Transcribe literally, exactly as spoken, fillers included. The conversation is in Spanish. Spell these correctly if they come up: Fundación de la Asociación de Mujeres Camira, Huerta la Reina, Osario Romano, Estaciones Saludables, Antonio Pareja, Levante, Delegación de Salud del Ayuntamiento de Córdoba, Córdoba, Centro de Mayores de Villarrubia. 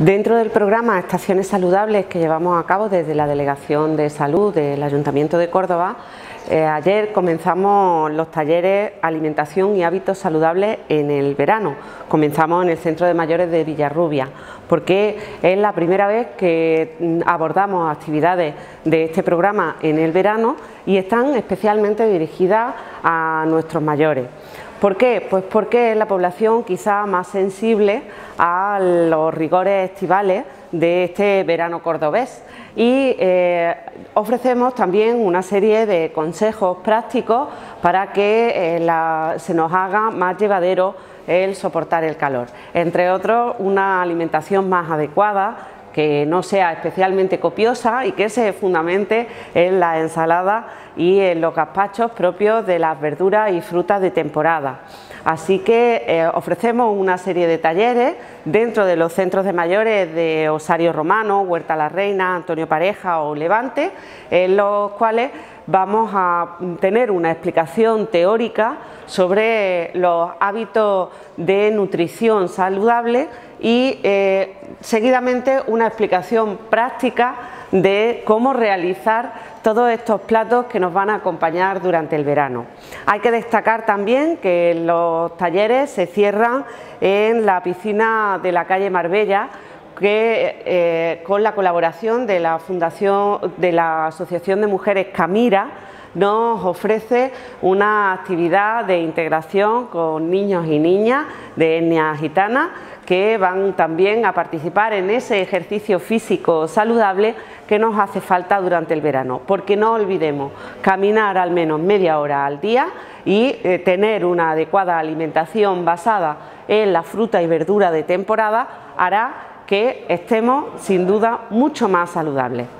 Dentro del programa Estaciones Saludables que llevamos a cabo desde la Delegación de Salud del Ayuntamiento de Córdoba, eh, ayer comenzamos los talleres Alimentación y Hábitos Saludables en el verano. Comenzamos en el Centro de Mayores de Villarrubia, porque es la primera vez que abordamos actividades de este programa en el verano y están especialmente dirigidas a nuestros mayores. ¿Por qué? Pues porque es la población quizá más sensible a los rigores estivales de este verano cordobés y eh, ofrecemos también una serie de consejos prácticos para que eh, la, se nos haga más llevadero el soportar el calor. Entre otros, una alimentación más adecuada, que no sea especialmente copiosa y que se fundamente en las ensaladas y en los gazpachos propios de las verduras y frutas de temporada. Así que eh, ofrecemos una serie de talleres dentro de los centros de mayores de Osario Romano, Huerta la Reina, Antonio Pareja o Levante, en los cuales vamos a tener una explicación teórica sobre los hábitos de nutrición saludable y eh, seguidamente una explicación práctica de cómo realizar todos estos platos que nos van a acompañar durante el verano. Hay que destacar también que los talleres se cierran en la piscina de la calle Marbella, que eh, con la colaboración de la Fundación de la Asociación de Mujeres Camira nos ofrece una actividad de integración con niños y niñas de etnia gitana, que van también a participar en ese ejercicio físico saludable que nos hace falta durante el verano, porque no olvidemos caminar al menos media hora al día y eh, tener una adecuada alimentación basada en la fruta y verdura de temporada hará que estemos sin duda mucho más saludables.